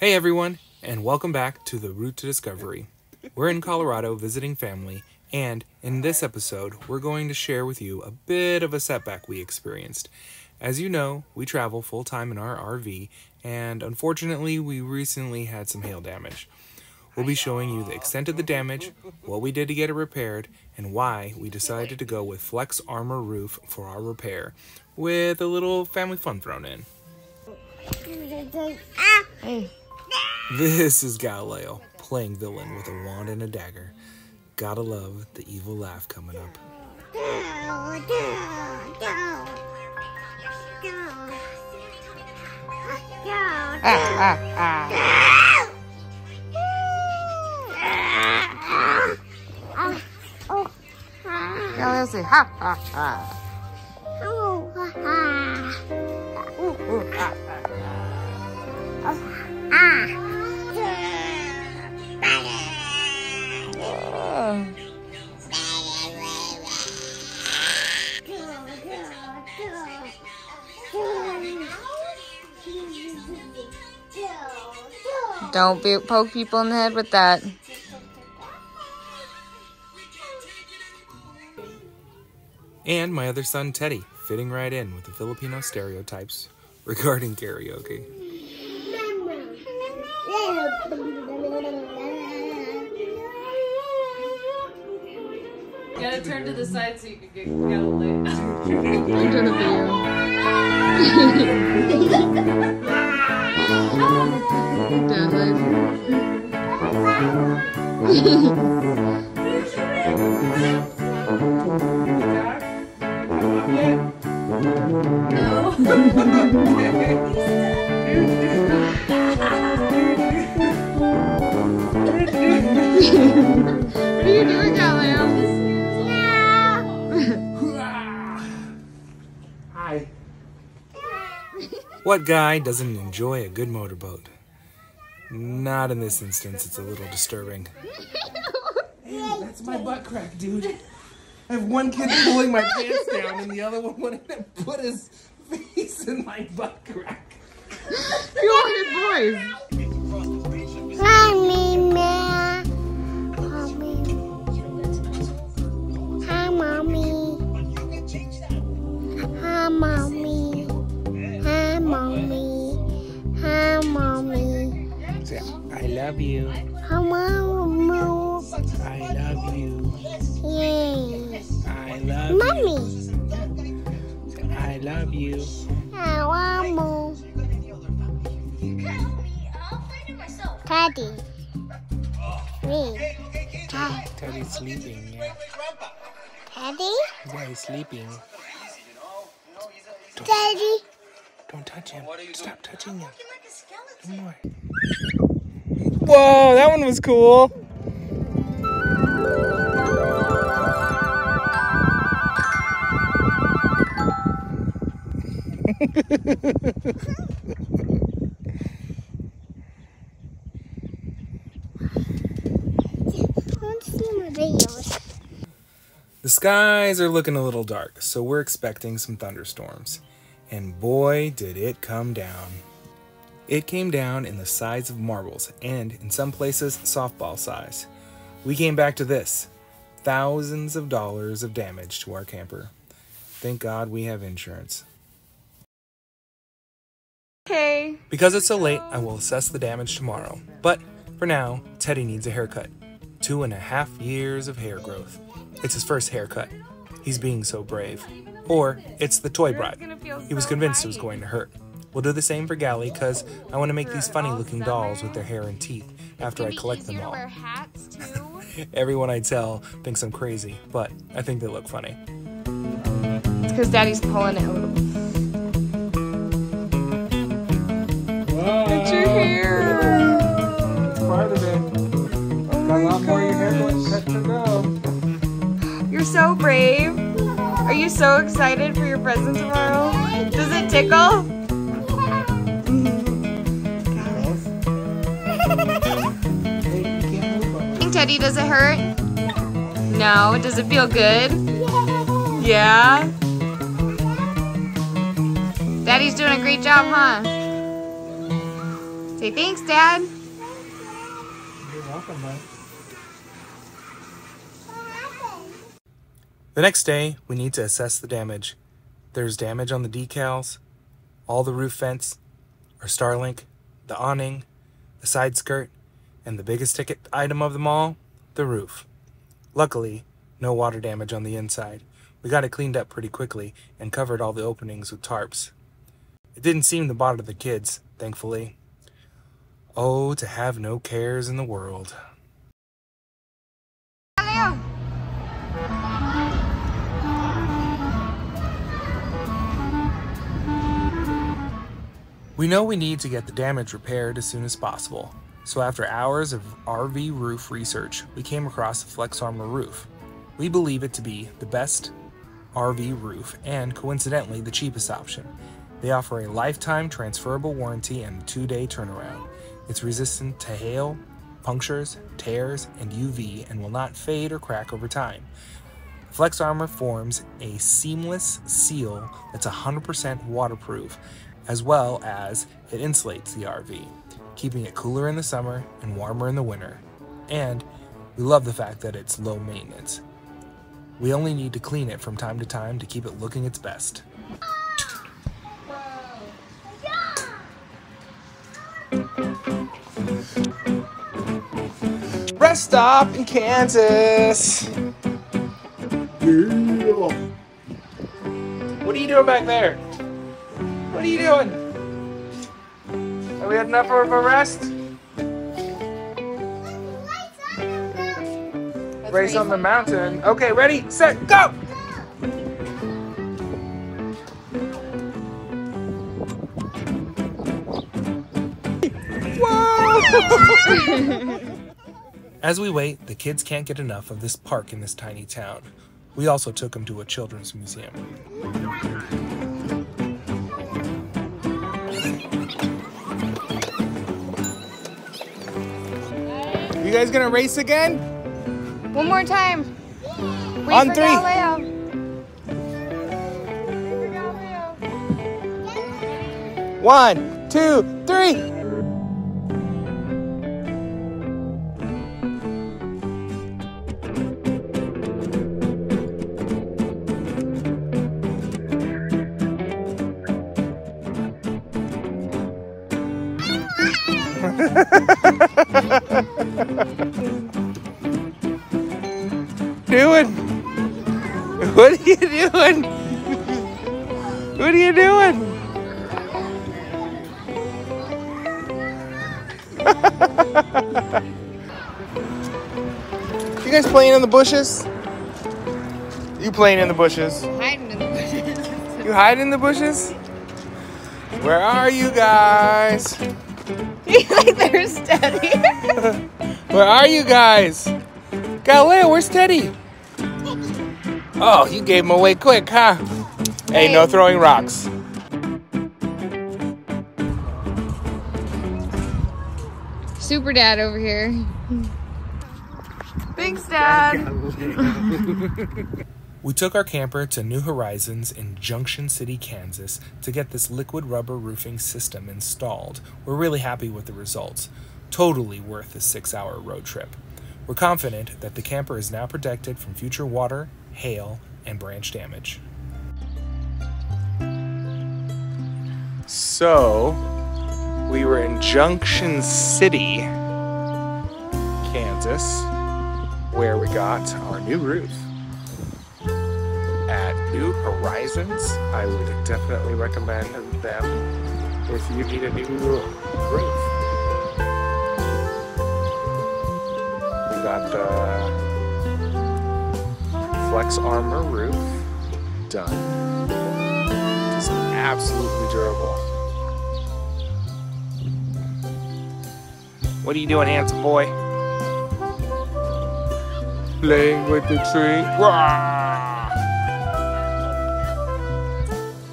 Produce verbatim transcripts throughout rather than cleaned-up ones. Hey everyone, and welcome back to The Route to Discovery. We're in Colorado visiting family, and in this episode, we're going to share with you a bit of a setback we experienced. As you know, we travel full-time in our R V, and unfortunately, we recently had some hail damage. We'll be showing you the extent of the damage, what we did to get it repaired, and why we decided to go with FlexArmor roof for our repair, with a little family fun thrown in. This is Galileo, playing villain with a wand and a dagger. Gotta love the evil laugh coming up. Down, down, down. Down. Down, down. Galileo's like, ha, ha, ha. Oh, ha, ha. Oh, oh, ha, ha. Oh, ah. Don't be, poke people in the head with that. And my other son, Teddy, fitting right in with the Filipino stereotypes regarding karaoke. You gotta turn to the side so you can get Galileo. Into the video. What are you doing, Galileo? What guy doesn't enjoy a good motorboat? Not in this instance, it's a little disturbing. Ew, that's my butt crack, dude. I have one kid pulling my pants down and the other one wanted to put his face in my butt crack. You wanted boys. Mommy, mommy. Hi, mommy. Hi, mommy. I love you. I love you. Yay. I love Mommy. You. I love you. I love you. Teddy. Me. Teddy's sleeping. Yeah. Teddy? Yeah, he's sleeping. Don't, Teddy. Don't touch him. Stop touching him. No more. Whoa, that one was cool. The skies are looking a little dark, so we're expecting some thunderstorms. And boy, did it come down. It came down in the size of marbles and, in some places, softball size. We came back to this. Thousands of dollars of damage to our camper. Thank God we have insurance. Okay. Because it's so late, I will assess the damage tomorrow. But, for now, Teddy needs a haircut. Two and a half years of hair growth. It's his first haircut. He's being so brave. Or, it's the toy bribe. He was convinced it was going to hurt. We'll do the same for Gally, because I want to make these funny-looking dolls with their hair and teeth after I collect them all. Everyone I tell thinks I'm crazy, but I think they look funny. It's because Daddy's pulling it out. It's your hair! It's part of it. I've got a lot more of your hair left to go. You're so brave. Are you so excited for your present tomorrow? Does it tickle? Teddy, does it hurt? No. Does it feel good? Yeah. Daddy's doing a great job, huh? Say thanks, Dad. You're welcome, bud. The next day, we need to assess the damage. There's damage on the decals, all the roof vents, our Starlink, the awning, the side skirt, and the biggest ticket item of them all, the roof. Luckily, no water damage on the inside. We got it cleaned up pretty quickly and covered all the openings with tarps. It didn't seem to bother the kids, thankfully. Oh, to have no cares in the world. Hello. We know we need to get the damage repaired as soon as possible. So after hours of R V roof research, we came across the FlexArmor roof. We believe it to be the best R V roof and, coincidentally, the cheapest option. They offer a lifetime transferable warranty and a two-day turnaround. It's resistant to hail, punctures, tears, and U V and will not fade or crack over time. FlexArmor forms a seamless seal that's one hundred percent waterproof, as well as it insulates the R V, keeping it cooler in the summer and warmer in the winter. And we love the fact that it's low maintenance. We only need to clean it from time to time to keep it looking its best. Rest stop in Kansas. What are you doing back there? What are you doing? Have we had enough of a rest? Race, race on the mountain. Okay, ready, set, go! Whoa! As we wait, the kids can't get enough of this park in this tiny town. We also took them to a children's museum. You guys gonna race again? One more time. Wait on for three. Galileo. One, two, three. Doing? What are you doing? What are you doing? You guys playing in the bushes? You playing in the bushes? I'm hiding in the bushes. You hiding in the bushes? Where are you guys? You think they're steady? Where are you guys? Galileo, where's Teddy? Oh, you gave him away quick, huh? Hey, hey no throwing rocks. Super Dad over here. Thanks, Dad. We took our camper to New Horizons in Junction City, Kansas to get this liquid rubber roofing system installed. We're really happy with the results. Totally worth the six-hour road trip. We're confident that the camper is now protected from future water, hail, and branch damage. So, we were in Junction City, Kansas, where we got our new roof. At New Horizons, I would definitely recommend them if you need a new roof. Got the FlexArmor roof done. It's absolutely durable. What are you doing, handsome boy? Playing with the tree. Rawr!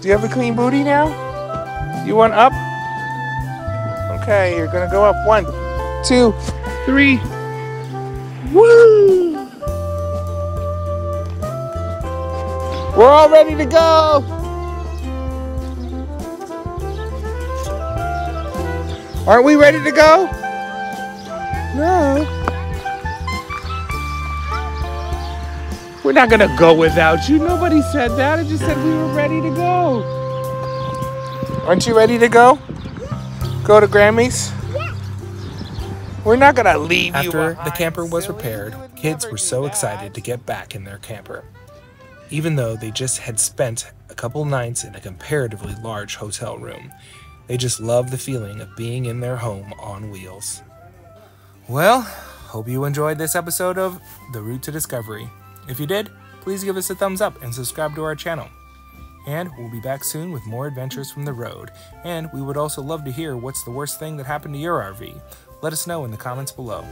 Do you have a clean booty now? You want up? Okay, you're gonna go up. One, two, three. Woo! We're all ready to go! Aren't we ready to go? No. We're not gonna go without you. Nobody said that. I just said we were ready to go. Aren't you ready to go? Go to Grammy's? We're not gonna leave you behind. After the camper was repaired, kids were so excited to get back in their camper, even though they just had spent a couple nights in a comparatively large hotel room. They just loved the feeling of being in their home on wheels. Well, hope you enjoyed this episode of The Route to Discovery. If you did, please give us a thumbs up and subscribe to our channel. And we'll be back soon with more adventures from the road. And we would also love to hear what's the worst thing that happened to your R V. Let us know in the comments below.